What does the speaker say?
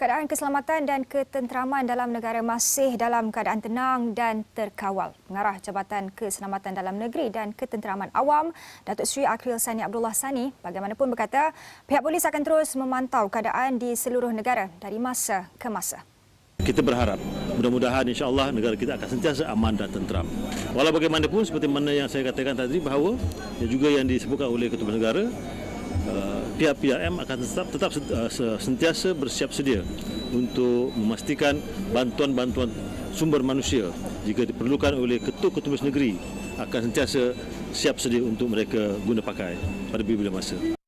keadaan keselamatan dan ketenteraman dalam negara masih dalam keadaan tenang dan terkawal. Pengarah Jabatan Keselamatan Dalam Negeri dan Ketenteraman Awam, Datuk Seri Acryl Sani Abdullah Sani, bagaimanapun berkata, pihak polis akan terus memantau keadaan di seluruh negara dari masa ke masa. Kita berharap mudah-mudahan insya-Allah negara kita akan sentiasa aman dan tenteram. Walau bagaimanapun, seperti mana yang saya katakan tadi, bahawa juga yang disebutkan oleh Ketua Negara, pihak PRM akan tetap sentiasa bersiap sedia untuk memastikan bantuan-bantuan sumber manusia jika diperlukan oleh ketua-ketua negeri akan sentiasa siap sedia untuk mereka guna pakai pada bila-bila masa.